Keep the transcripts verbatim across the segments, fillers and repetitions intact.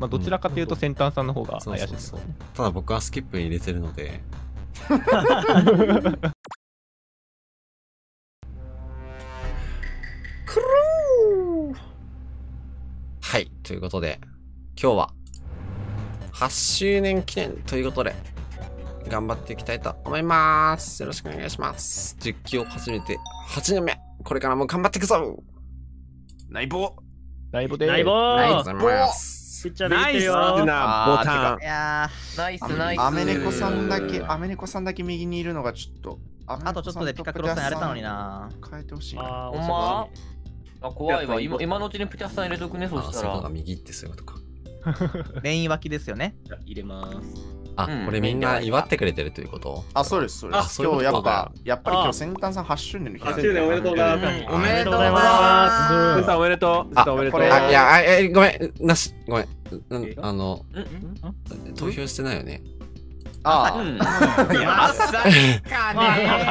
まあどちらかというと先端さんの方が怪しいです。ただ僕はスキップに入れてるのではい、ということで今日ははちしゅうねん記念ということで頑張っていきたいと思います。よろしくお願いします。実況を始めてはちねんめ、これからも頑張っていくぞ。ナイボナイボでナイボナイボナイスなボタン。いやナイスナイス。アメネコさんだけアメネコさんだけ右にいるのがちょっとあとちょっとでピカクロさんやれたのにな。変えてほしいな。おまあ怖いわ。今のうちにピカさん入れとくね。そうしたら右ってそういうことか。メイン脇ですよね。入れます。あ、これみんな祝ってくれてるということ。あ、そうですそうです。今日やっぱやっぱり今日先端さんはちしゅうねんの記念。はちしゅうねんおめでとうございます。おめでとうございます。さんおめでとう。あ、これいやえごめんなしごめんあの投票してないよね。ああまさかね。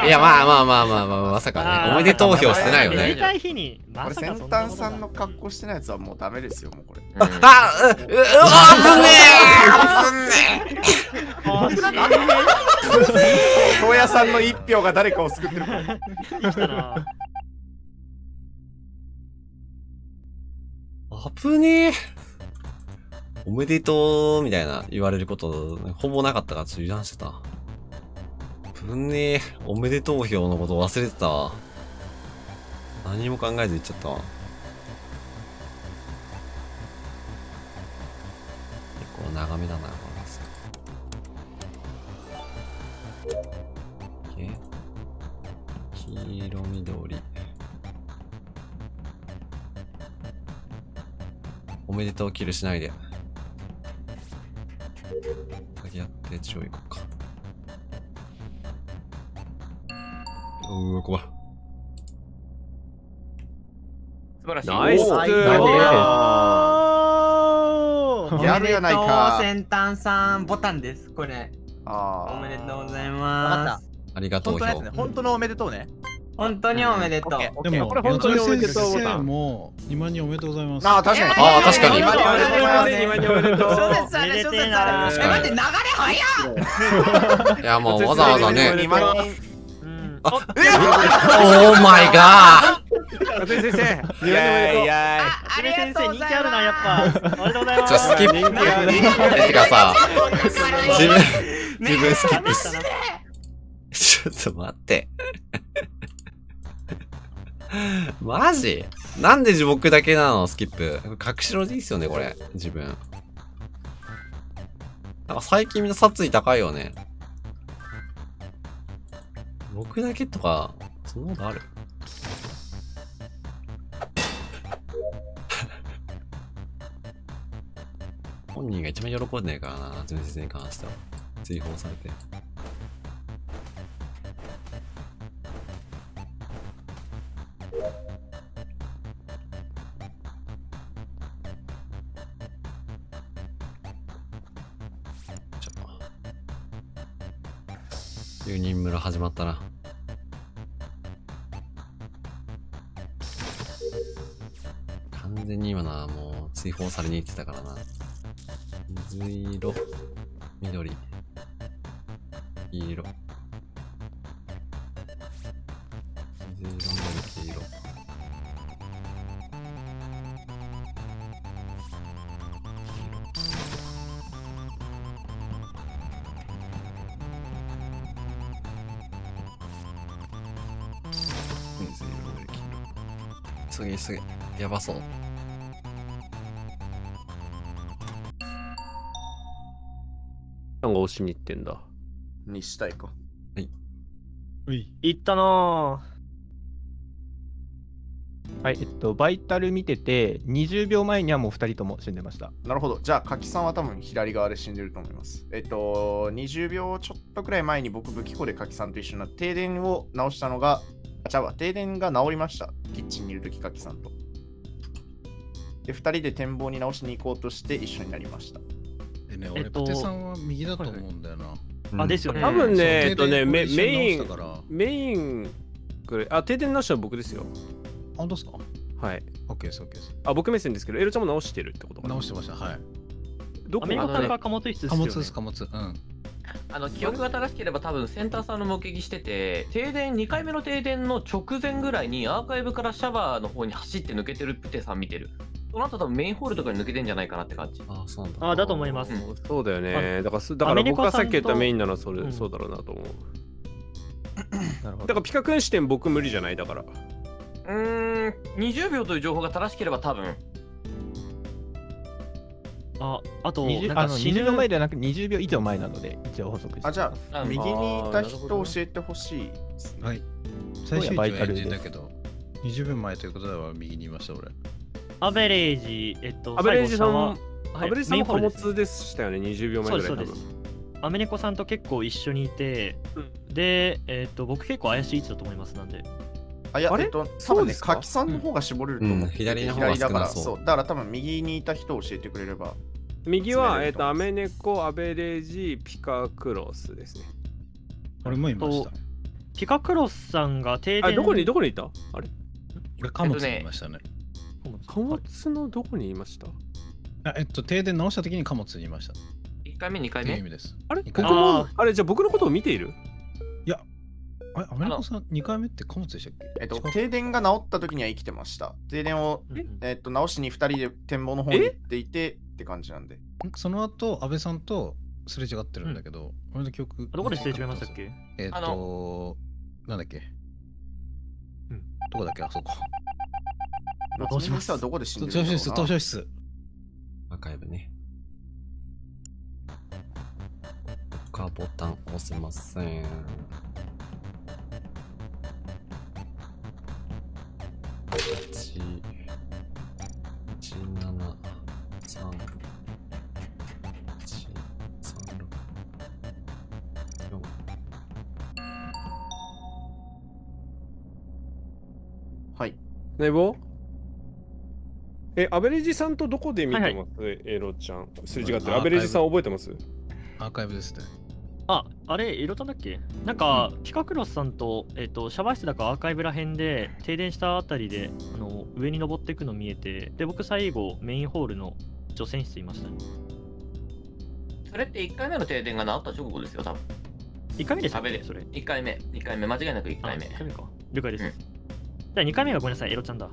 いやまあまあまあまあまさかね。おめでとう投票してないよね。入れたい日にこれ先端さんの格好してないやつはもうダメですよもうこれ。ああうわ危ねえ危ねえ。高野さんの一票が誰かを救ってる。危ねえ。おめでとうみたいな言われることほぼなかったからちょっと油断してた。危ねえ。おめでとう票のこと忘れてたわ。何も考えず言っちゃったわ。結構長めだな。黄色緑おめでとうキルしないで先やって中央行こうか。うわ怖い。素晴らしい。ナイスーやるやないか。先端さんボタンです。これおめでとうございます。ありがとう。本当のおめでとうね。本当におめでとう。でもこれ本当におめでとうボタンも今におめでとうございます。ああ確かに。ああ確かに。今におめでとう。小説ある小説ある。え待って流れ早い。いやもうわざわざね。あっオーマイガー。先生いやいや。あれ先生人気あるなやっぱ。ありがとうございます。じゃスキップ。てかさ自分自分スキップした。ちょっと待って。マジ？なんで僕だけなのスキップ。隠しろでいいっすよね、これ。自分。なんか最近みんな殺意高いよね。僕だけとか、そんなことある？本人が一番喜んでるからな、純粋に関しては。追放されて。よにん村始まったな。完全に今のはもう追放されに行ってたからな。水色緑黄色水色緑黄色すげえすげえやばそう。なんか押しに行ってんだ。にしたいか。はい。うい。行ったな。はい、えっと、バイタル見てて、にじゅうびょうまえにはもうふたりとも死んでました。なるほど。じゃあ、柿さんは多分左側で死んでると思います。えっと、にじゅうびょうちょっとくらい前に僕、武器庫で柿さんと一緒になって、停電を直したのが、じゃあ停電が治りました。キッチンにいるとき、柿さんと。で、ふたりで展望に直しに行こうとして一緒になりました。でね、俺、プテさんは右だと思うんだよな。あ、ですよね。多分ね、えっとね、メイン、メイン、これ、あ、停電直したのは僕ですよ。本当ですか？はい。オッケーです、オッケーです。あ、僕目線ですけど、エロちゃんも直してるってことかな。直してました、はい。どこアメリカから貨物輸出ですよね。貨物です、貨物。うん。あの記憶が正しければ多分センターさんの目撃してて、停電にかいめの停電の直前ぐらいにアーカイブからシャワーの方に走って抜けてるプテさん見てる。その後多分メインホールとかに抜けてんじゃないかなって感じ。ああ、そうなんだ。ああ、だと思います。うん、そうだよね。だからだから僕がさっき言ったメインならそれ、うん、そうだろうなと思う。なるほど。だからピカ君視点僕無理じゃないだから。うーん、にじゅうびょうという情報が正しければ多分。あ、あとにじゅうびょう前ではなくにじゅうびょう以上前なので一応補足してます。あ、じゃあ右にいた人教えてほしいですね。はい。最終回でだけどにじゅうびょうまえということでは右にいました俺。アベレージ、えっとアベレージさんはアベレージさんも貨物でしたよね。にじゅうびょうまえぐらい多分。アメネコさんと結構一緒にいて、でえっと僕結構怪しい位置だと思いますなんで。あ、いや、えっと、多分ね、柿さんの方が絞れると思う。左の方が少なそう。だから多分右にいた人を教えてくれれば。右は、えっと、アメネコ、アベレージ、ピカクロスですね。俺もいました。ピカクロスさんが停電。あ、どこに、どこにいたあれ俺、貨物にいましたね。貨物のどこにいましたあ、えっと、停電直した時に貨物にいました。いっかいめ、にかいめ。あれ僕も、あれ、じゃあ僕のことを見ているいや。あれアメリカさんにかいめって貨物でしたっけ？えっと停電が治った時には生きてました。停電をえっと直しにふたりで展望の方に行っていてって感じなんで。その後安倍さんとすれ違ってるんだけど、俺の記憶どこですれ違いましたっけ？えっとなんだっけ？うんどこだっけ？あそこ。どうしました？どこで死んでる？図書室、図書室。アーカイブね。他ボタン押せません。はい。寝坊？え、アベレージさんとどこで見てます？エロちゃん。すれ違ってる。アベレージさん覚えてます？アーカイブですね。あ、あれ、エロタだっけ？なんか、ピカクロスさんと、えっと、シャバー室だかアーカイブら辺で、停電したあたりで、あの、上に登っていくの見えて、で、僕最後、メインホールの除染室いましたね。それっていっかいめの停電が治った直後ですよ、多分。いっかいめでしたね、それ。いっかいめ、いっかいめ、間違いなくいっかいめ。いっかいめか。了解です。うん、じゃあにかいめがごめんなさい、エロちゃんだ。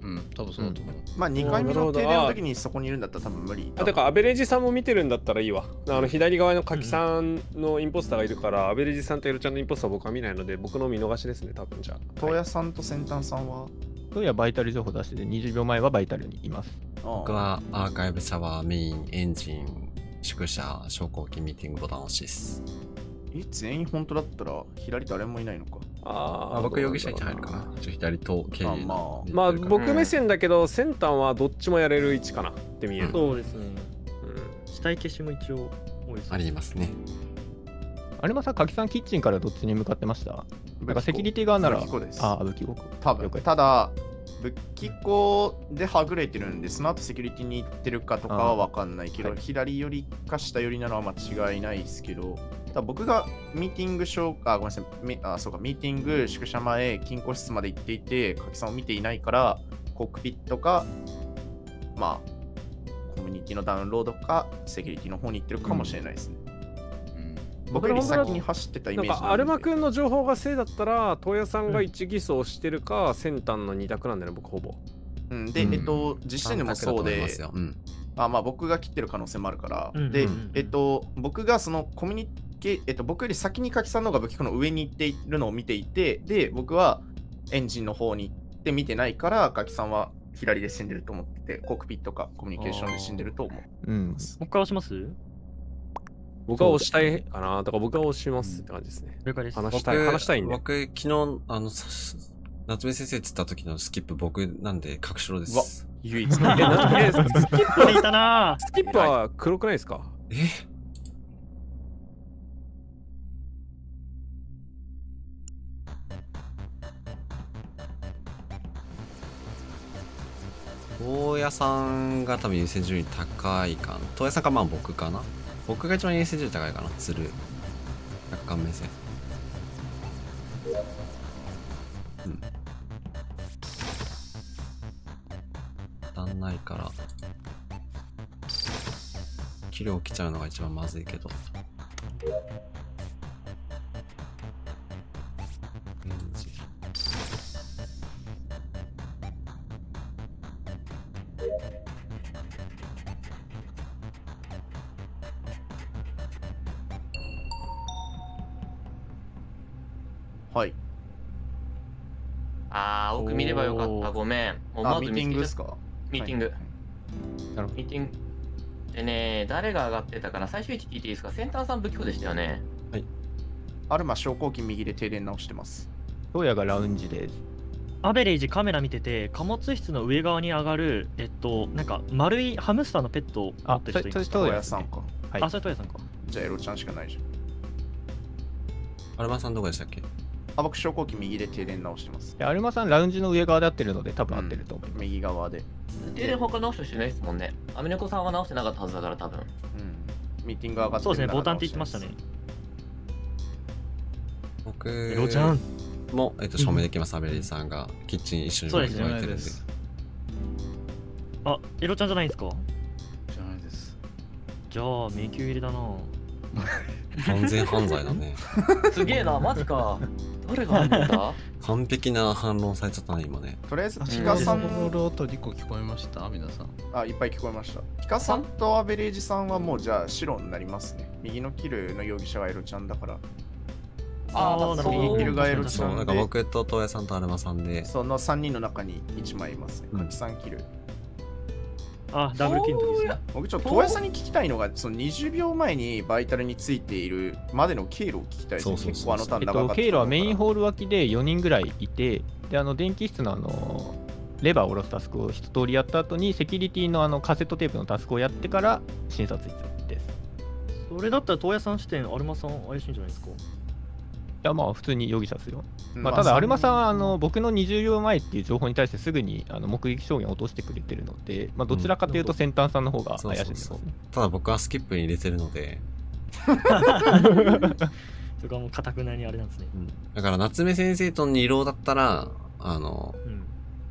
うん、多分そうだと思う。まあにかいめの停電の時にそこにいるんだったら多分無理。あ、だからアベレージさんも見てるんだったらいいわ。あの左側の柿さんのインポスターがいるから、アベレージさんとエロちゃんのインポスター僕は見ないので、僕の見逃しですね、多分じゃあ。東野さんと先端さんは東野はバイタル情報出してて、にじゅうびょうまえはバイタルにいます。僕はアーカイブ、シャワー、メイン、エンジン、宿舎、昇降機、ミーティングボタン押しです。え、全員本当だったら、左誰もいないのか。ああ、僕容疑者に入るかな。ちょ左と経理。まあ僕目線だけど、先端はどっちもやれる位置かなって見える。そうですね。死体消しも一応多いです。ありますね。あれもさ、柿さんキッチンからどっちに向かってました？なんかセキュリティ側なら。ああ、武器庫。多分。ただ、武器庫ではぐれてるんで、その後セキュリティに行ってるかとかはわかんないけど、左寄りか下寄りなのは間違いないですけど。僕がミーティングショー、あ、ごめんなさい、ミあそうかミーティング、宿舎前、金庫室まで行っていて、柿さんを見ていないから、コックピットか、まあ、コミュニティのダウンロードか、セキュリティの方に行ってるかもしれないですね。うん、僕より先に走ってたイメージなんで。アルマ君の情報が正だったら、東野さんがいち偽装してるか、うん、先端のに択なんだよね、僕ほぼ。うん、で、うん、えっと、実践でもそうで。うん、あ、まあ、僕が切ってる可能性もあるから。うん、で、えっと、僕がそのコミュニティ、えっと、僕より先に柿さんの方が武器庫の上に行っているのを見ていて、で僕はエンジンの方に行って見てないから、柿さんは左で死んでると思ってて、コックピットかコミュニケーションで死んでると思う。うん、もう一回押します？僕は押したいかな、だから僕は押しますって感じですね。話したい話したいんで。僕昨日あの夏目先生つった時のスキップ僕なんで隠しろです。唯一。スキップはいたな。スキップは黒くないですか？え、東野さんが多分優先順位高いかな。東野さんかまあ僕かな。僕が一番優先順位高いかな。つる。客観目線。うん。足んないから。肥料来ちゃうのが一番まずいけど。はい。ああ、奥見ればよかった。ごめん。ミーティングですか？ミーティング。ミーティング。でね、誰が上がってたかな、最終位置聞いていいですか？センターさん不況でしたよね。はい。アルマ昇降機右で停電直してます。トウヤがラウンジです。アベレージカメラ見てて、貨物室の上側に上がる、えっと、なんか丸いハムスターのペットを持ってる人います。トウヤさんか。はい、あ、それトウヤさんか。じゃあエロちゃんしかないじゃん。アルマさんどこでしたっけ？あ、僕昇降機右で停電直してます。アルマさんラウンジの上側で合ってるので多分合ってると思う。うん、右側で。停電他直してしないですもんね。アメネコさんは直してなかったはずだから多分。うん。ミーティング上がってる。そうですね、ボタンって言ってましたね。僕エロちゃんもえっと証明できます。アベリーさんがキッチン一緒に動いてるんで。あ、エロちゃんじゃないんですか？じゃないです。じゃあ迷宮入りだな。完全犯罪だね。すげえな、マジか。誰が犯人だ？完璧な反論されちゃったね、今ね。とりあえず、ヒカさんの音にこ聞こえました、皆さん。あ、いっぱい聞こえました。ヒカさんとアベレージさんはもうじゃあ白になりますね。右のキルの容疑者がエロちゃんだから。ああ、なるほど。右キルがエロちゃんだから。僕とトウヤさんとアルマさんで。そのさんにんの中にいちまいいますね。さんキル。あ、ダブルキントですね。僕ちょっとトウヤさんに聞きたいのが、そのにじゅうびょうまえにバイタルについているまでの経路を聞きたいですね。結構あのターン長かった。経路はメインホール脇でよにんぐらいいて、であの電気室のあのレバーを下ろすタスクを一通りやった後にセキュリティのあのカセットテープのタスクをやってから診察室です。それだったらトウヤさん視点アルマさん怪しいんじゃないですか？いやまあ普通に容疑者ですよ。まあ、ただアルマさんはあの僕のにじゅうびょうまえっていう情報に対してすぐにあの目撃証言を落としてくれてるので、まあ、どちらかというと先端さんの方が怪しいです。ただ僕はスキップに入れてるのでそこはもうかたくなにあれなんですね、うん、だから夏目先生とに異動だったらあの、うん、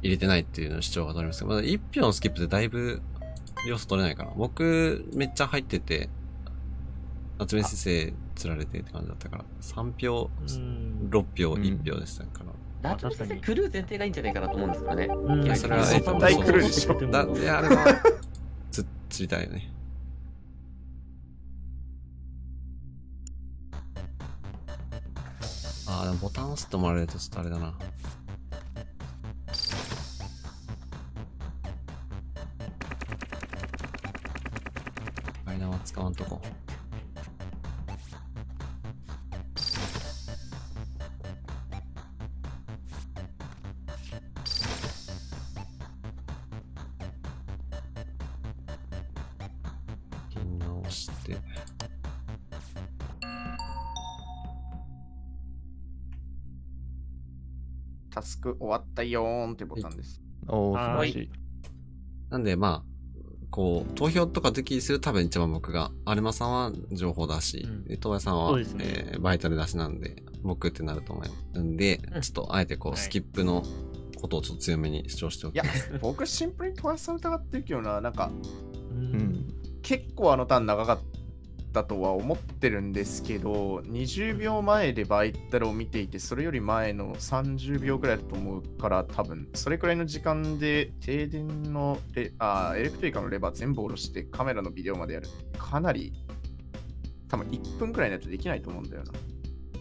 入れてないっていうの主張が取れますけど、ま、だいっぴょうのスキップでだいぶ要素取れないから、僕めっちゃ入ってて夏目先生釣られてって感じだったから、さんぴょう、ろっぴょう、いちぴょうでしたから。夏目先生クルー前提がいいんじゃないかなと思うんですからね。うん、それは絶対クルーでしょ。だってあれは、つ、釣りたいよね。ああ、でもボタン押してもらえるとちょっとあれだな。ガイナーは使わんとこ。タスク終わったよーんってボタンです。おー、素晴らしい。なんでまあこう投票とかできするために一番僕がアルマさんは情報だし、うん、トウヤさんは、ねえー、バイタル出しなんで僕ってなると思うんで、うん、ちょっとあえてこう、はい、スキップのことをちょっと強めに主張しておきます。いや僕シンプルにトウヤさん疑ってるけどな、なんか、うん、結構あのターン長かっただとは思ってるんですけど、にじゅうびょうまえでバイタルを見ていて、それより前のさんじゅうびょうくらいだと思うから、多分それくらいの時間で停電のレあエレクトリカのレバー全部下ろしてカメラのビデオまでやる、かなり多分いっぷんくらいないとできないと思うんだよな。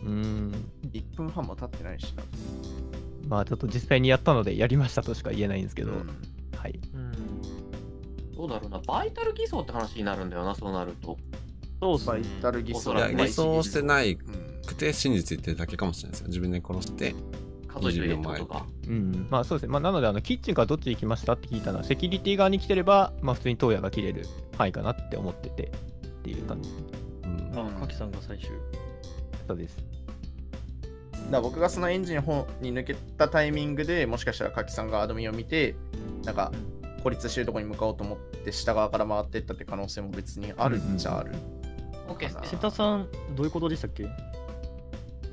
うーん、いっぷんはんも経ってないしな。まあちょっと実際にやったのでやりましたとしか言えないんですけど、うん、はい。うん、どうだろうな、バイタル偽装って話になるんだよな、そうなると。そうですね、バイタル偽装。いや、偽装してないくて真実言ってるだけかもしれないですよ。自分で殺してにじゅうびょうまえとか。うん、まあそうですね。まあ、なのであのキッチンからどっち行きましたって聞いたのは、セキュリティ側に来てれば、まあ、普通にトウヤが切れる範囲かなって思っててっていう感じ。うん、ああ、カキさんが最終。そうです。だ僕がそのエンジン本に抜けたタイミングで、もしかしたらカキさんがアドミンを見て、なんか孤立してるところに向かおうと思って下側から回っていったって可能性も別にあるっちゃある。うんうん、瀬田さん、どういうことでしたっけ？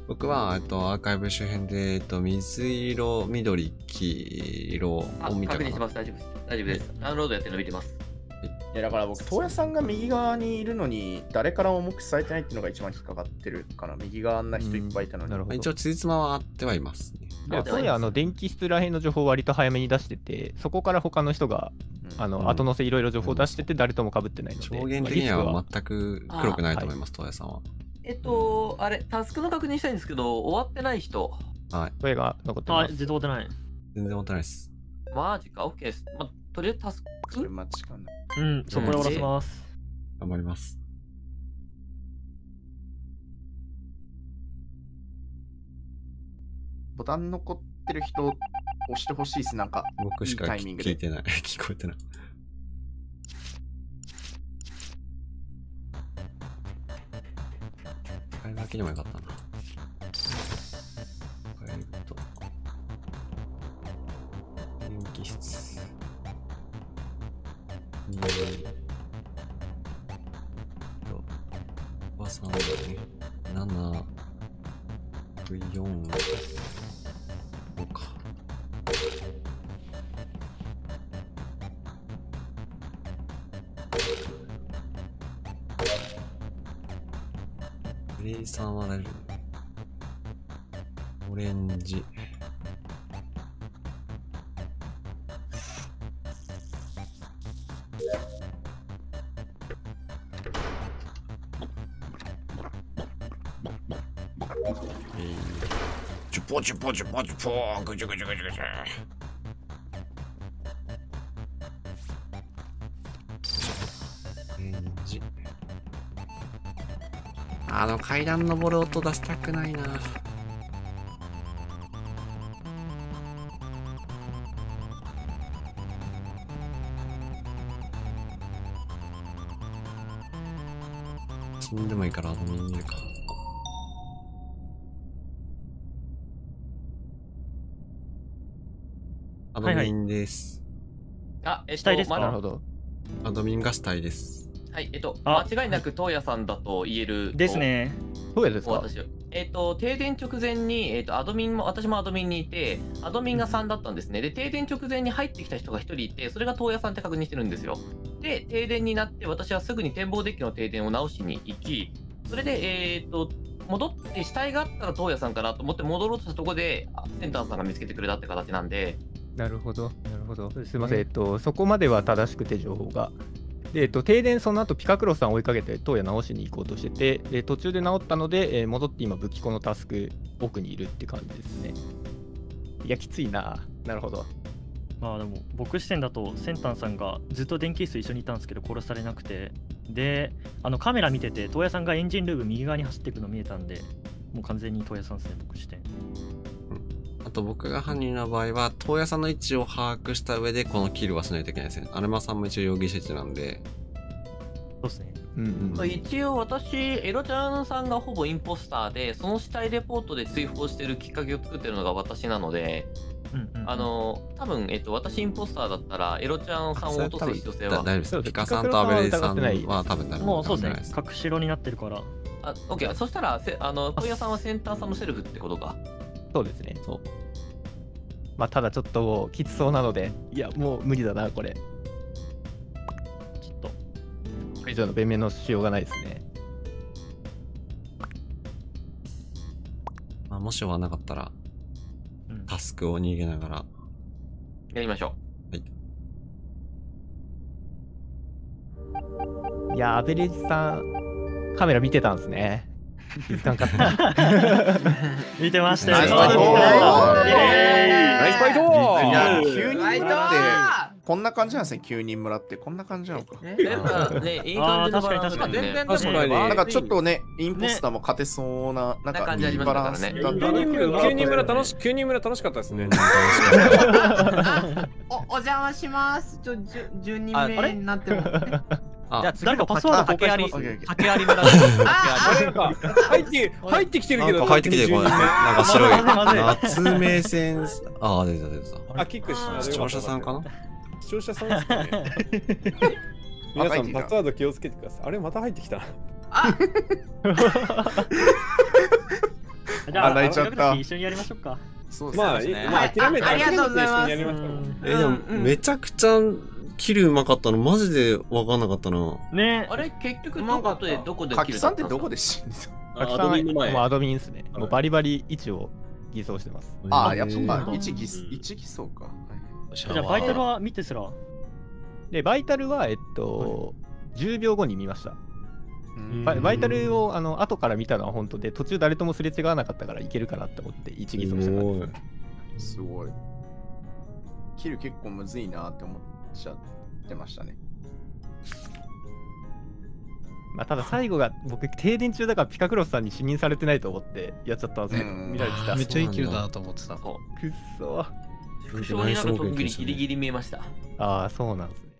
僕は、えっと、アーカイブ周辺で、えっと、水色、緑、黄色を見たかな。確認してます。大丈夫です。大丈夫です。ダウンロードやってるの見てます。はい。いやだから僕、東野さんが右側にいるのに誰からも目視されてないっていうのが一番引っかかってるから、右側あんな人いっぱいいたのに。一応つじつまは合ってはいますね。東野あの電気室らへんの情報を割と早めに出してて、そこから他の人が、うん、あの後乗せいろいろ情報を出してて、誰とも被ってないので、証言的には全く黒くないと思います、東野さんは。えっとあれタスクの確認したいんですけど、終わってない人、はい声が残ってます。全然終わってない。全然終わってないです。マジか、オッケーです。まとりあえずタスク。それ間違いない。うん、そこで終わらせます。頑張ります。ボタン残ってる人押してほしいです。なんか僕しか聞いてない。聞こえてない。あれだけでもよかったな。えっと電気室。えっと、おばさん、なな、ろく、よん、ごか。グレイさんは大丈夫。オレンジ。ポチポチポチポーぐちゅぐちゅぐちゅぐちゅ。あの階段登る音出したくないな。死んでもいいから遊びに行くか。アドミンです。あ、えっと、死体ですか？なるほど。アドミンが死体です。はい、えっと、間違いなく東野さんだと言える。ですね。東野ですか？私は。えっと、停電直前に、えっと、アドミンも、私もアドミンにいて、アドミンがさんだったんですね。で、停電直前に入ってきた人がひとりいて、それが東野さんって確認してるんですよ。で、停電になって、私はすぐに展望デッキの停電を直しに行き、それで、えっと、戻って、死体があったら東野さんかなと思って戻ろうとしたところで、センターさんが見つけてくれたって形なんで、なるほど、なるほど。すみません、えっと、そこまでは正しくて情報が。で、えっと、停電、その後ピカクロスさんを追いかけて、塔や直しに行こうとしてて、で途中で直ったので、えー、戻って今、武器庫のタスク、奥にいるって感じですね。いや、きついな、なるほど。まあ、でも、僕視点だと、センタンさんがずっと電気室一緒にいたんですけど、殺されなくて、で、あのカメラ見てて、東野さんがエンジンルーム右側に走っていくの見えたんで、もう完全に東野さんですね、僕視点。あと僕が犯人の場合は、東野さんの位置を把握した上でこのキルはしないといけないですね。アルマさんも一応容疑者位置なんで。そうですね。うんうん、一応私、エロちゃんさんがほぼインポスターで、その死体レポートで追放してるきっかけを作ってるのが私なので、あの多分、えっと、私インポスターだったらエロちゃんさんを落とす必要性は。大丈夫です。ピカさんとアベレージさんは多分誰も落とせないです。もうそうですね。隠しろになってるから。あ、オッケー。そしたら、あの東野さんはセンターさんのセルフってことか。そうですね。そう。まあただちょっときつそうなので、いやもう無理だなこれ。ちょっとこれ以上の弁明のしようがないですね。まあもし終わらなかったら、うん、タスクを逃げながらやりましょう。はい。いやアベレージさんカメラ見てたんですね。気づかんかった。見てましたよ。ナイスファイトー！ナイスファイトー！急にもらってこんな感じなんですね。急にもらってこんな感じなのか。ね、いい感じのバランス。全然確かに。なんかちょっとね、インポスターも勝てそうななんかいいバランスだった。急にもら楽し、急にもら楽しかったですね。おお邪魔します。ちょじゅうにめになっても。じゃあ誰かパスワード掛けあり掛けあり村入って入ってきてるけど入ってきてこないなんか白い夏目線ああ出た出たあキック視聴者さんかな視聴者さんですかね皆さんパスワード気をつけてくださいあれまた入ってきたあじゃあ泣いちゃった一緒にやりましょうかまあ諦めて諦めて一緒にやりましょうえでもめちゃくちゃ切りうまかったのマジで分かんなかったな。ね、あれ結局どこでどこで切るさんってどこで死んでたの？アドミンの前。もうアドミンですね。もうバリバリ位置を偽装してます。ああ、やっぱ位置偽装か。じゃあバイタルは見てすら。で、バイタルはえっとじゅうびょうごに見ました。バイタルをあの後から見たのは本当で、途中誰ともすれ違わなかったからいけるかなって思って位置偽装したからです。すごい。キル結構むずいなって思っちゃってましたね。まあただ最後が僕停電中だからピカクロスさんに視認されてないと思ってやっちゃったんですけど、見られてた。めっちゃいいキルだなと思ってた。くっそー。副将になる時にギリギリ見えました。ああ、そうなんですね。